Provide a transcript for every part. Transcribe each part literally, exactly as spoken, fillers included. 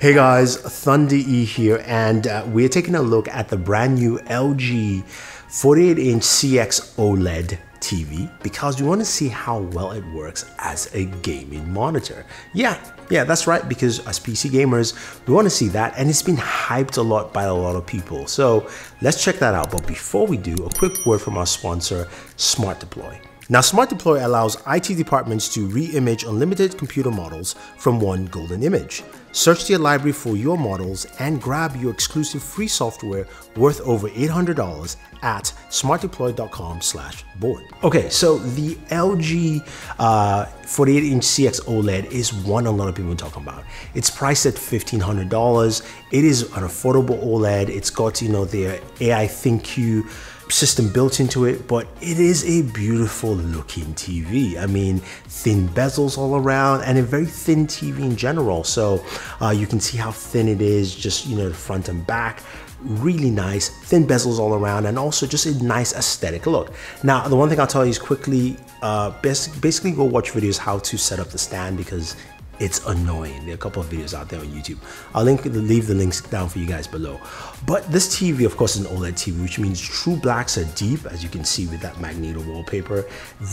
Hey guys, Thunder E here, and uh, we're taking a look at the brand new L G forty-eight inch C X OLED T V because we want to see how well it works as a gaming monitor. Yeah, yeah, that's right, because as P C gamers, we want to see that, and it's been hyped a lot by a lot of people. So let's check that out. But before we do, a quick word from our sponsor, SmartDeploy. Now, SmartDeploy allows I T departments to re-image unlimited computer models from one golden image. Search their library for your models and grab your exclusive free software worth over eight hundred dollars at smart deploy dot com slash board. Okay, so the L G uh, forty-eight inch C X OLED is one a lot of people are talking about. It's priced at fifteen hundred dollars. It is an affordable OLED. It's got, you know, their A I ThinQ system built into it, but it is a beautiful looking T V. I mean, thin bezels all around and a very thin T V in general. So uh, you can see how thin it is, just, you know, the front and back. Really nice, thin bezels all around, and also just a nice aesthetic look. Now, the one thing I'll tell you is quickly, uh, basically go watch videos how to set up the stand, because it's annoying. There are a couple of videos out there on YouTube. I'll link, leave the links down for you guys below. But this T V, of course, is an OLED T V, which means true blacks are deep, as you can see with that Magneto wallpaper.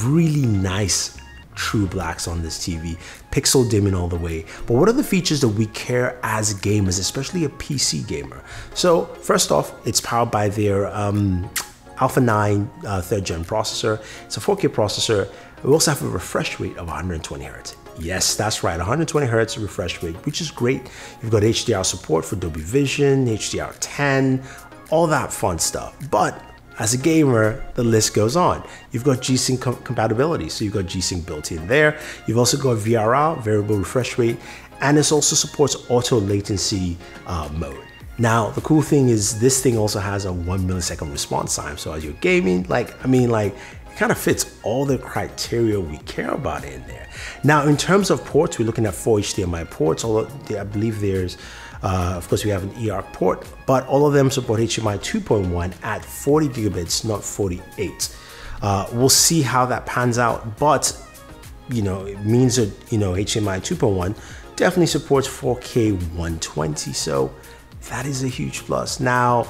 Really nice true blacks on this T V, pixel dimming all the way. But what are the features that we care as gamers, especially a P C gamer? So first off, it's powered by their um, Alpha nine uh, third gen processor. It's a four K processor. We also have a refresh rate of one hundred twenty hertz. Yes, that's right, one hundred twenty hertz refresh rate, which is great. You've got H D R support for Dolby Vision, H D R ten, all that fun stuff. But as a gamer, the list goes on. You've got G-Sync com compatibility, so you've got G-Sync built in there. You've also got V R R, variable refresh rate, and this also supports auto latency uh, mode. Now, the cool thing is this thing also has a one millisecond response time. So as you're gaming, like, I mean, like, it kind of fits all the criteria we care about in there. Now, in terms of ports, we're looking at four H D M I ports, although I believe there's, uh, of course, we have an eARC port, but all of them support H D M I two point one at forty gigabits, not forty-eight. Uh, we'll see how that pans out, but, you know, it means that, you know, H D M I two point one definitely supports four K one twenty, so that is a huge plus. Now,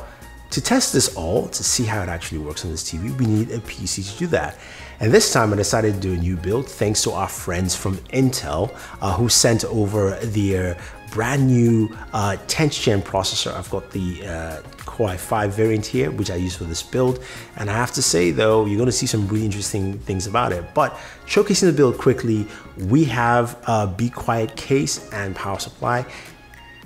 to test this all, to see how it actually works on this T V, we need a P C to do that. And this time I decided to do a new build thanks to our friends from Intel, uh, who sent over their brand new uh, tenth gen processor. I've got the uh, Core i five variant here, which I use for this build. And I have to say though, you're gonna see some really interesting things about it. But showcasing the build quickly, we have a Be Quiet case and power supply.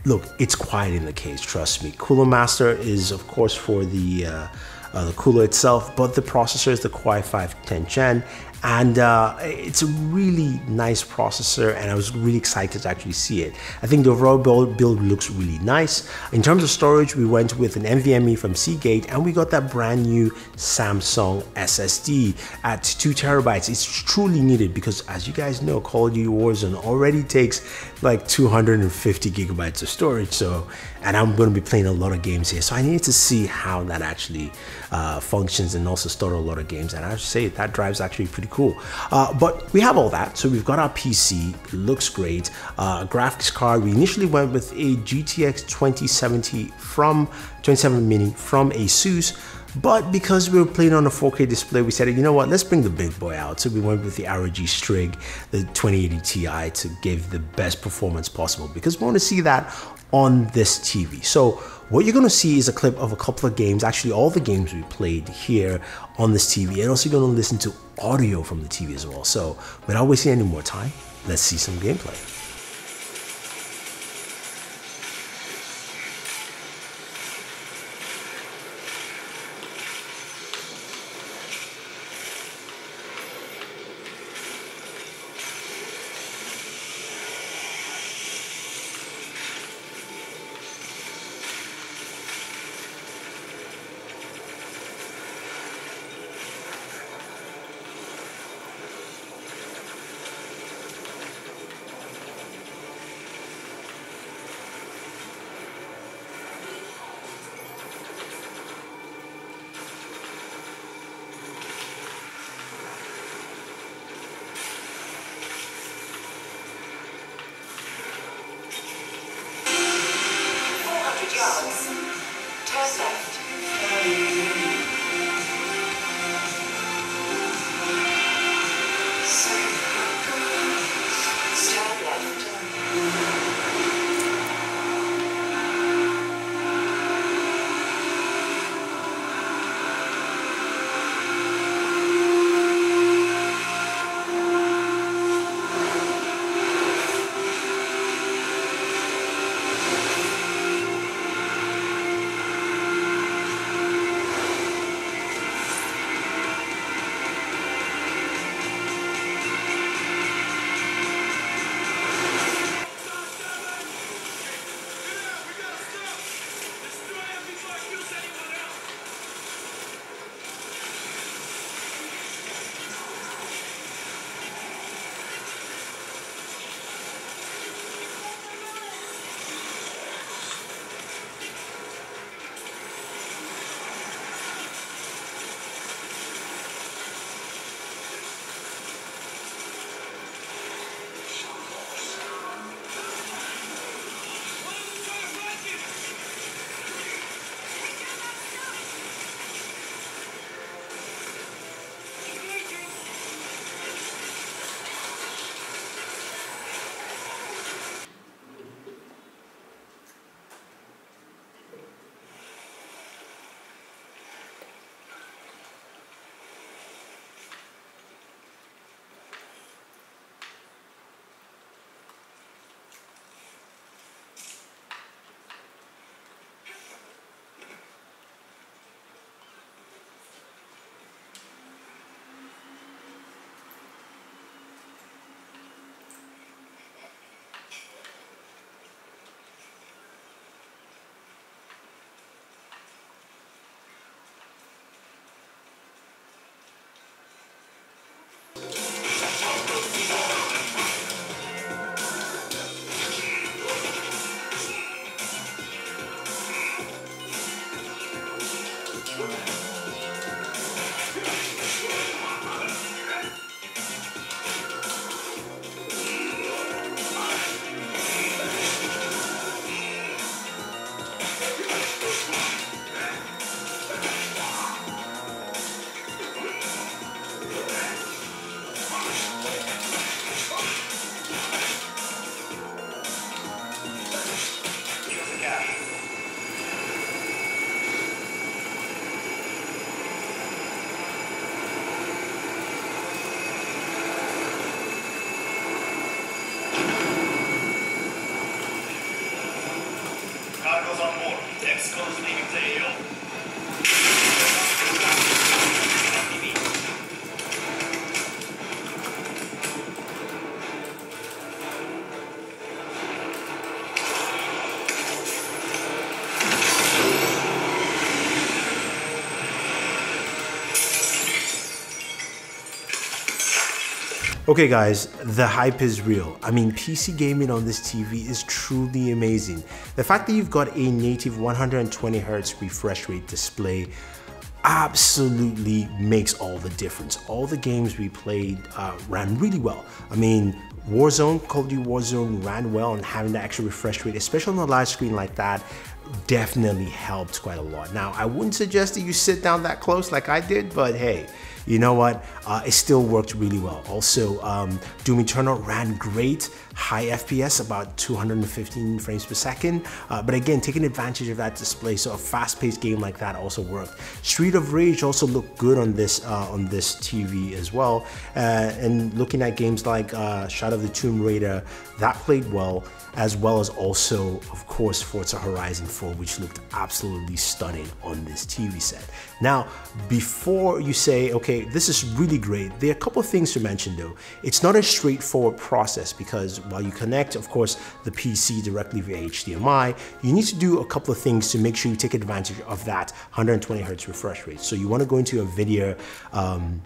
Look, it's quiet in the case, trust me. Cooler Master is, of course, for the, uh, uh, the cooler itself, but the processor is the Core i five tenth gen, and uh, it's a really nice processor, and I was really excited to actually see it. I think the overall build, build looks really nice. In terms of storage, we went with an N V M e from Seagate, and we got that brand new Samsung S S D at two terabytes. It's truly needed because, as you guys know, Call of Duty Warzone already takes like two hundred fifty gigabytes of storage. So, and I'm gonna be playing a lot of games here. So I needed to see how that actually uh, functions and also store a lot of games. And I have to say that drive's actually pretty cool. Uh, but we have all that. So we've got our P C, looks great. Uh, graphics card, we initially went with a G T X twenty seventy from, twenty seventy mini from ASUS, but because we were playing on a four K display, we said, you know what, let's bring the big boy out. So we went with the R O G Strix, the twenty eighty T I, to give the best performance possible because we want to see that on this T V. So what you're gonna see is a clip of a couple of games, actually all the games we played here on this T V, and also you're gonna listen to audio from the T V as well. So without wasting any more time, let's see some gameplay. Okay guys, the hype is real. I mean, P C gaming on this T V is truly amazing. The fact that you've got a native one hundred twenty hertz refresh rate display absolutely makes all the difference. All the games we played uh, ran really well. I mean, Warzone, Call of Duty Warzone ran well, and having the extra refresh rate, especially on a large screen like that, definitely helped quite a lot. Now, I wouldn't suggest that you sit down that close like I did, but hey, you know what? Uh, it still worked really well. Also, um, Doom Eternal ran great, high F P S, about two hundred fifteen frames per second. Uh, but again, taking advantage of that display, so a fast-paced game like that also worked. Street of Rage also looked good on this uh, on this T V as well. Uh, and looking at games like uh, Shadow of the Tomb Raider, that played well, as well as also, of course, Forza Horizon four, which looked absolutely stunning on this T V set. Now, before you say, okay, this is really great, there are a couple of things to mention though. It's not a straightforward process because while you connect, of course, the P C directly via H D M I, you need to do a couple of things to make sure you take advantage of that one hundred twenty hertz refresh rate. So you want to go into your video um,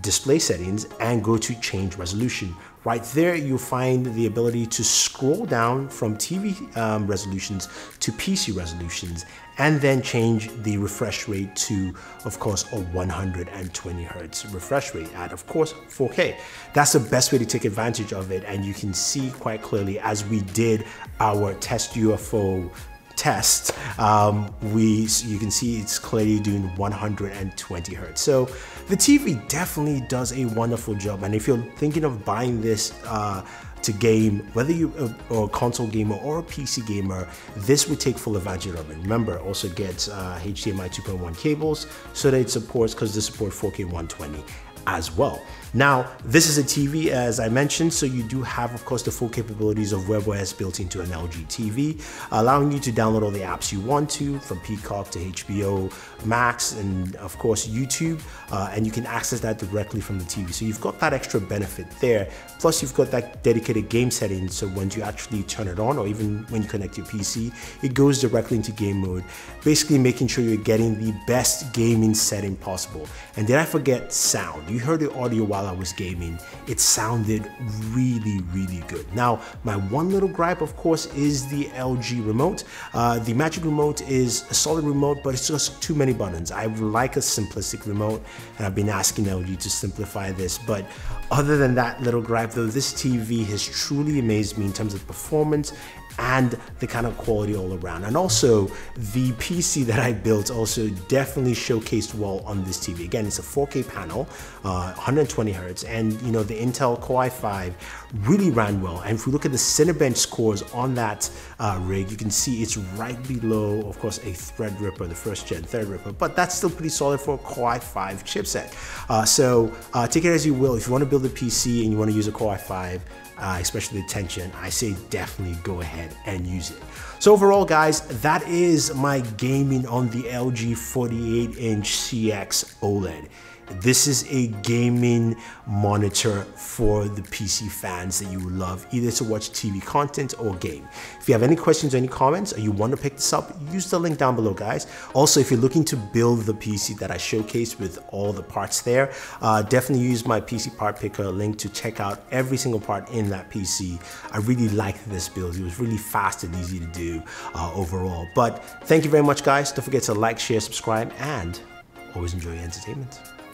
display settings and go to change resolution. Right there, you'll find the ability to scroll down from T V um, resolutions to P C resolutions, and then change the refresh rate to, of course, a one hundred twenty hertz refresh rate at, of course, four K. That's the best way to take advantage of it, and you can see quite clearly as we did our test U F O test, um, we you can see it's clearly doing one hundred twenty hertz. So the T V definitely does a wonderful job, and if you're thinking of buying this uh, to game, whether you are a console gamer or a P C gamer, this would take full advantage of it. Remember, also gets uh, H D M I two point one cables, so that it supports, because they support four K one twenty as well. Now, this is a T V, as I mentioned, so you do have, of course, the full capabilities of WebOS built into an L G T V, allowing you to download all the apps you want to, from Peacock to H B O Max, and of course, YouTube, uh, and you can access that directly from the T V. So you've got that extra benefit there. Plus, you've got that dedicated game setting, so when you actually turn it on, or even when you connect your P C, it goes directly into game mode, basically making sure you're getting the best gaming setting possible. And did I forget sound? You heard the audio while I was gaming. It sounded really, really good. Now, my one little gripe, of course, is the L G remote. Uh, the Magic Remote is a solid remote, but it's just too many buttons. I would like a simplistic remote, and I've been asking L G to simplify this. But other than that little gripe, though, this T V has truly amazed me in terms of performance and the kind of quality all around. And also, the P C that I built also definitely showcased well on this T V. Again, it's a four K panel, uh, one hundred twenty hertz, and you know, the Intel Core i five really ran well. And if we look at the Cinebench scores on that uh, rig, you can see it's right below, of course, a Threadripper, the first gen Threadripper, but that's still pretty solid for a Core i five chipset. Uh, so uh, take it as you will. If you want to build a P C and you want to use a Core i five, Uh, especially the tension, I say definitely go ahead and use it. So overall, guys, that is my gaming on the L G forty-eight inch C X OLED. This is a gaming monitor for the P C fans that you love, either to watch T V content or game. If you have any questions or any comments, or you want to pick this up, use the link down below, guys. Also, if you're looking to build the P C that I showcased with all the parts there, uh, definitely use my P C part picker link to check out every single part in that P C. I really liked this build. It was really fast and easy to do uh, overall. But thank you very much, guys. Don't forget to like, share, subscribe, and always enjoy your entertainment.